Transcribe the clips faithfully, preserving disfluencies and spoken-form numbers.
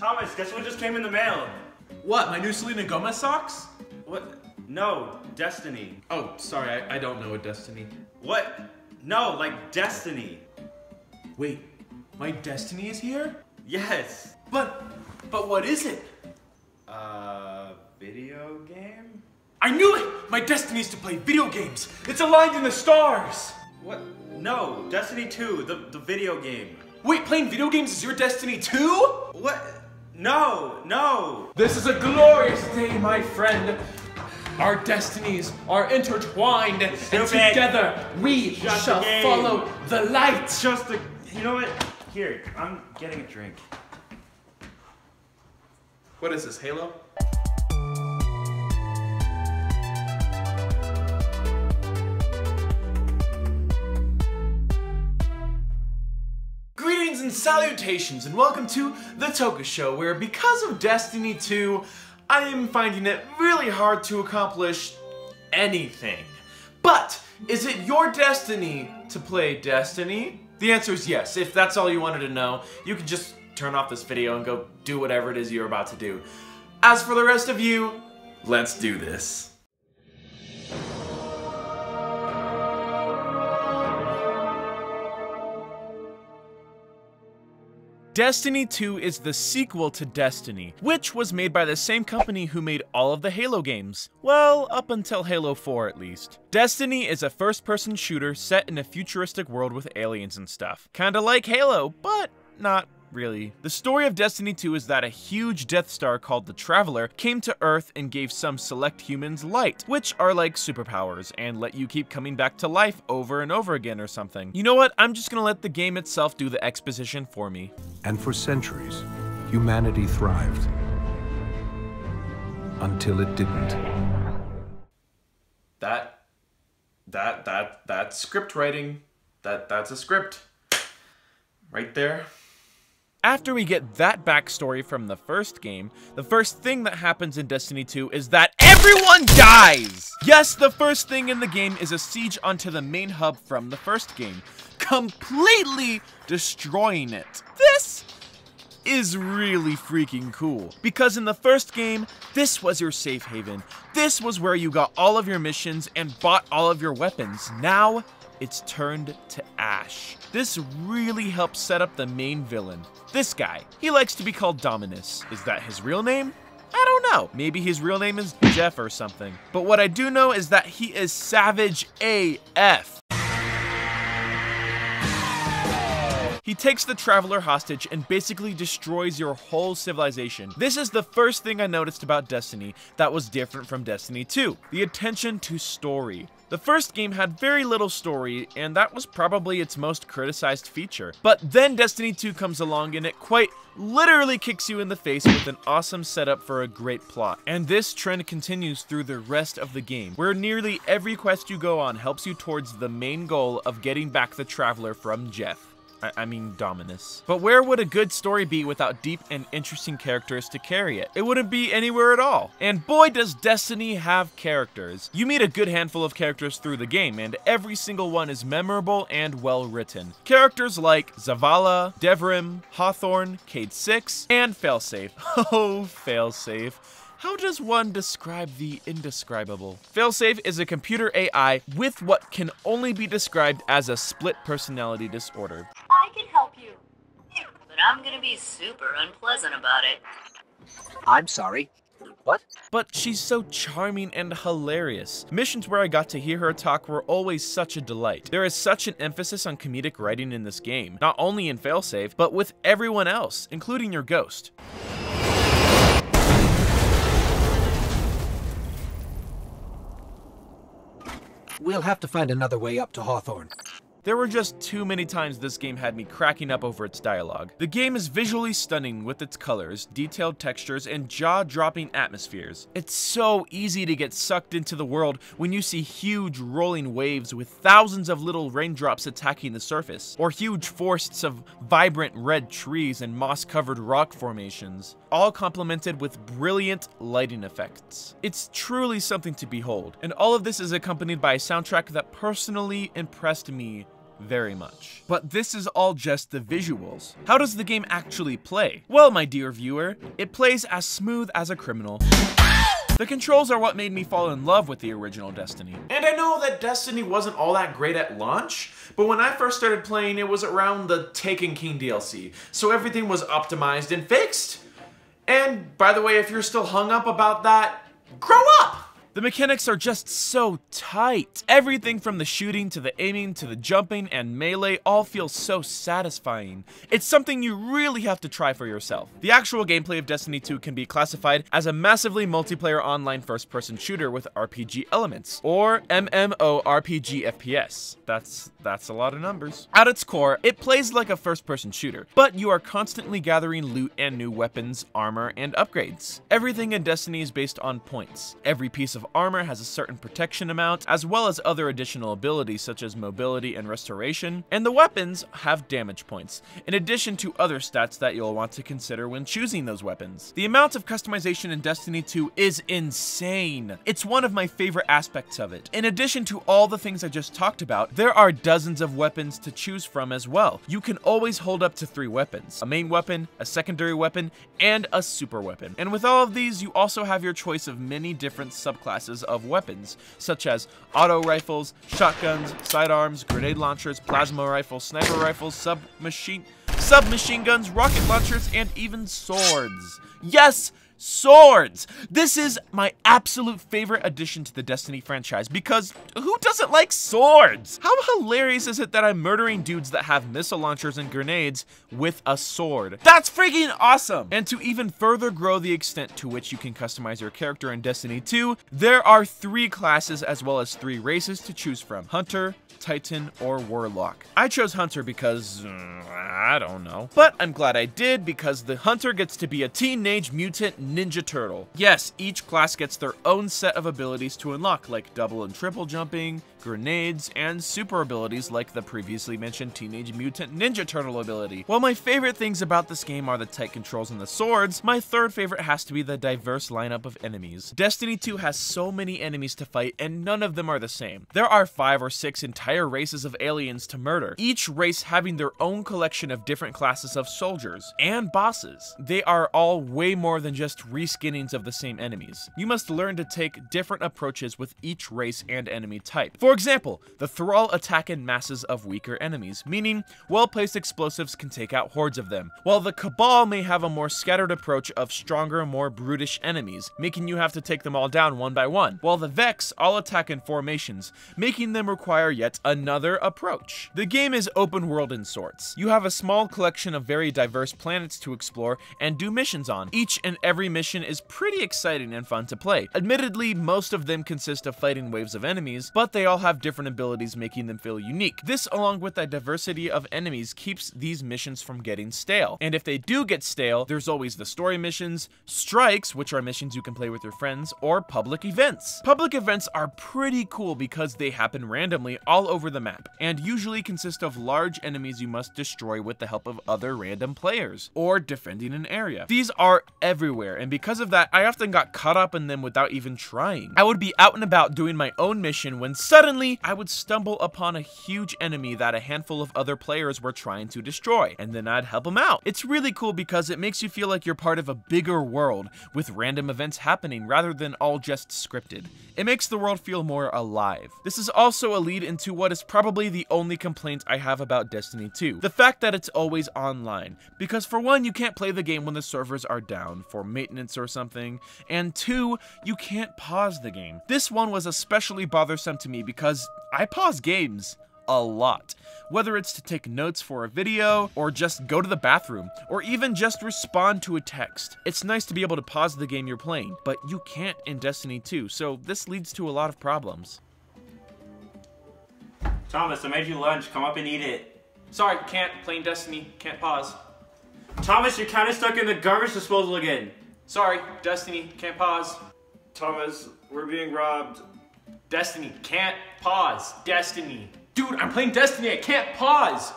Thomas, guess what just came in the mail? What, my new Selena Gomez socks? What? No, Destiny. Oh, sorry, I, I don't know a Destiny. What? No, like Destiny. Wait, my Destiny is here? Yes. But, but what is it? Uh, video game? I knew it! My Destiny's to play video games! It's aligned in the stars! What? No, Destiny two, the, the video game. Wait, playing video games is your Destiny two? What? No, no! This is a glorious day, my friend. Our destinies are intertwined, Stupid. and together we Just shall the follow the light. Just the, you know what? Here, I'm getting a drink. What is this, Halo? Greetings and salutations, and welcome to The Toka Show, where because of Destiny two, I am finding it really hard to accomplish anything. But is it your destiny to play Destiny? The answer is yes. If that's all you wanted to know, you can just turn off this video and go do whatever it is you're about to do. As for the rest of you, let's do this. Destiny two is the sequel to Destiny, which was made by the same company who made all of the Halo games. Well, up until Halo four at least. Destiny is a first-person shooter set in a futuristic world with aliens and stuff. Kinda like Halo, but not really. The story of Destiny two is that a huge Death Star called the Traveler came to Earth and gave some select humans light, which are like superpowers and let you keep coming back to life over and over again or something. You know what? I'm just gonna let the game itself do the exposition for me. And for centuries, humanity thrived until it didn't. That, that, that, that's script writing. That, that's a script. Right there. After we get that backstory from the first game, the first thing that happens in Destiny two is that everyone dies! Yes, the first thing in the game is a siege onto the main hub from the first game, completely destroying it. This is really freaking cool, because in the first game, this was your safe haven. This was where you got all of your missions and bought all of your weapons. Now, it's turned to ash. This really helps set up the main villain. This guy. He likes to be called Dominus. Is that his real name? I don't know. Maybe his real name is Jeff or something. But what I do know is that he is savage A F. He takes the Traveler hostage and basically destroys your whole civilization. This is the first thing I noticed about Destiny that was different from Destiny two. The attention to story. The first game had very little story, and that was probably its most criticized feature. But then Destiny two comes along and it quite literally kicks you in the face with an awesome setup for a great plot. And this trend continues through the rest of the game, where nearly every quest you go on helps you towards the main goal of getting back the Traveler from Jeff. I mean Dominus. But where would a good story be without deep and interesting characters to carry it? It wouldn't be anywhere at all. And boy does Destiny have characters. You meet a good handful of characters through the game, and every single one is memorable and well written. Characters like Zavala, Devrim, Hawthorne, Cayde six, and Failsafe. Oh, Failsafe. How does one describe the indescribable? Failsafe is a computer A I with what can only be described as a split personality disorder. I can help you, but I'm gonna be super unpleasant about it. I'm sorry. What? But she's so charming and hilarious. Missions where I got to hear her talk were always such a delight. There is such an emphasis on comedic writing in this game, not only in Failsafe, but with everyone else, including your ghost. We'll have to find another way up to Hawthorne. There were just too many times this game had me cracking up over its dialogue. The game is visually stunning with its colors, detailed textures, and jaw-dropping atmospheres. It's so easy to get sucked into the world when you see huge rolling waves with thousands of little raindrops attacking the surface, or huge forests of vibrant red trees and moss-covered rock formations, all complemented with brilliant lighting effects. It's truly something to behold, and all of this is accompanied by a soundtrack that personally impressed me very much. But this is all just the visuals. How does the game actually play? Well, my dear viewer, it plays as smooth as a criminal. The controls are what made me fall in love with the original Destiny. And I know that Destiny wasn't all that great at launch, but when I first started playing, it was around the Taken King D L C, so everything was optimized and fixed. And by the way, if you're still hung up about that, grow up! The mechanics are just so tight. Everything from the shooting to the aiming to the jumping and melee all feels so satisfying. It's something you really have to try for yourself. The actual gameplay of Destiny two can be classified as a massively multiplayer online first-person shooter with R P G elements, or MMORPG F P S. That's, that's a lot of numbers. At its core, it plays like a first-person shooter, but you are constantly gathering loot and new weapons, armor, and upgrades. Everything in Destiny is based on points. Every piece of Of armor has a certain protection amount, as well as other additional abilities such as mobility and restoration, and the weapons have damage points, in addition to other stats that you'll want to consider when choosing those weapons. The amount of customization in Destiny two is insane. It's one of my favorite aspects of it. In addition to all the things I just talked about, there are dozens of weapons to choose from as well. You can always hold up to three weapons: a main weapon, a secondary weapon, and a super weapon. And with all of these, you also have your choice of many different subclasses classes of weapons, such as auto rifles, shotguns, sidearms, grenade launchers, plasma rifles, sniper rifles, submachine submachine guns, rocket launchers, and even swords. Yes, swords! This is my absolute favorite addition to the Destiny franchise, because who doesn't like swords? How hilarious is it that I'm murdering dudes that have missile launchers and grenades with a sword? That's freaking awesome! And to even further grow the extent to which you can customize your character in Destiny two, there are three classes as well as three races to choose from: Hunter, Titan, or Warlock. I chose Hunter because, mm, I don't know. But I'm glad I did, because the Hunter gets to be a teenage mutant Ninja Turtle. Yes, each class gets their own set of abilities to unlock, like double and triple jumping, grenades, and super abilities like the previously mentioned Teenage Mutant Ninja Turtle ability. While my favorite things about this game are the tight controls and the swords, my third favorite has to be the diverse lineup of enemies. Destiny two has so many enemies to fight, and none of them are the same. There are five or six entire races of aliens to murder, each race having their own collection of different classes of soldiers and bosses. They are all way more than just reskinnings of the same enemies. You must learn to take different approaches with each race and enemy type. For For example, the Thrall attack in masses of weaker enemies, meaning well-placed explosives can take out hordes of them, while the Cabal may have a more scattered approach of stronger, more brutish enemies, making you have to take them all down one by one, while the Vex all attack in formations, making them require yet another approach. The game is open world in sorts. You have a small collection of very diverse planets to explore and do missions on. Each and every mission is pretty exciting and fun to play. Admittedly, most of them consist of fighting waves of enemies, but they all have different abilities, making them feel unique. This, along with the diversity of enemies, keeps these missions from getting stale. And if they do get stale, there's always the story missions, strikes, which are missions you can play with your friends, or public events. Public events are pretty cool because they happen randomly all over the map, and usually consist of large enemies you must destroy with the help of other random players, or defending an area. These are everywhere, and because of that, I often got caught up in them without even trying. I would be out and about doing my own mission when suddenly Suddenly, I would stumble upon a huge enemy that a handful of other players were trying to destroy, and then I'd help them out. It's really cool because it makes you feel like you're part of a bigger world, with random events happening rather than all just scripted. It makes the world feel more alive. This is also a lead into what is probably the only complaint I have about Destiny two, the fact that it's always online. Because for one, you can't play the game when the servers are down for maintenance or something, and two, you can't pause the game. This one was especially bothersome to me because Because I pause games a lot. Whether it's to take notes for a video, or just go to the bathroom, or even just respond to a text. It's nice to be able to pause the game you're playing, but you can't in Destiny two, so this leads to a lot of problems. Thomas, I made you lunch. Come up and eat it. Sorry, can't. Playing Destiny. Can't pause. Thomas, you're kind of stuck in the garbage disposal again. Sorry, Destiny. Can't pause. Thomas, we're being robbed. Destiny, can't pause. Destiny. Dude, I'm playing Destiny, I can't pause!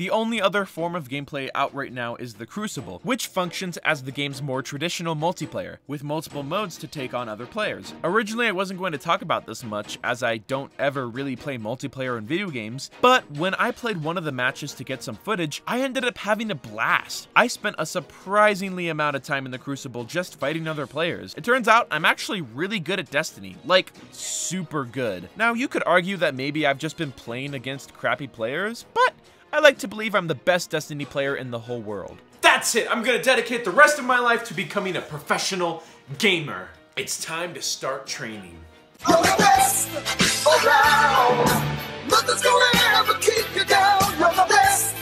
The only other form of gameplay out right now is the Crucible, which functions as the game's more traditional multiplayer, with multiple modes to take on other players. Originally, I wasn't going to talk about this much, as I don't ever really play multiplayer in video games, but when I played one of the matches to get some footage, I ended up having a blast. I spent a surprisingly amount of time in the Crucible just fighting other players. It turns out I'm actually really good at Destiny, like super good. Now, you could argue that maybe I've just been playing against crappy players, but I like to believe I'm the best Destiny player in the whole world. That's it! I'm gonna dedicate the rest of my life to becoming a professional gamer. It's time to start training. Oh, the best around. Nothing's gonna ever keep you down. You're the best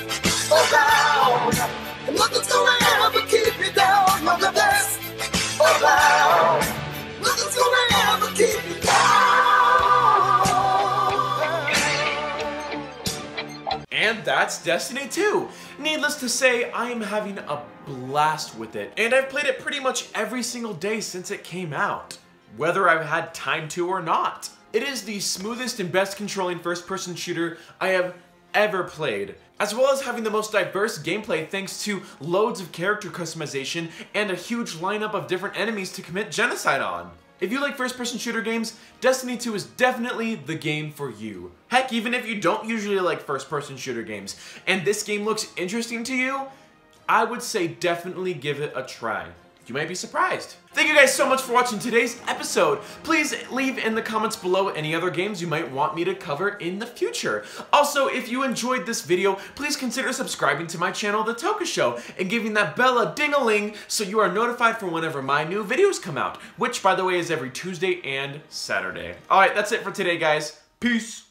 around. Nothing's gonna ever keep you down. You're the best around. Nothing's gonna ever keep you down. And that's Destiny two. Needless to say, I am having a blast with it, and I've played it pretty much every single day since it came out, whether I've had time to or not. It is the smoothest and best controlling first-person shooter I have ever played, as well as having the most diverse gameplay thanks to loads of character customization and a huge lineup of different enemies to commit genocide on. If you like first-person shooter games, Destiny two is definitely the game for you. Heck, even if you don't usually like first-person shooter games, and this game looks interesting to you, I would say definitely give it a try. You might be surprised. Thank you guys so much for watching today's episode. Please leave in the comments below any other games you might want me to cover in the future. Also, if you enjoyed this video, please consider subscribing to my channel, The Toka Show, and giving that bell a ding-a-ling so you are notified for whenever my new videos come out, which, by the way, is every Tuesday and Saturday. All right, that's it for today, guys. Peace.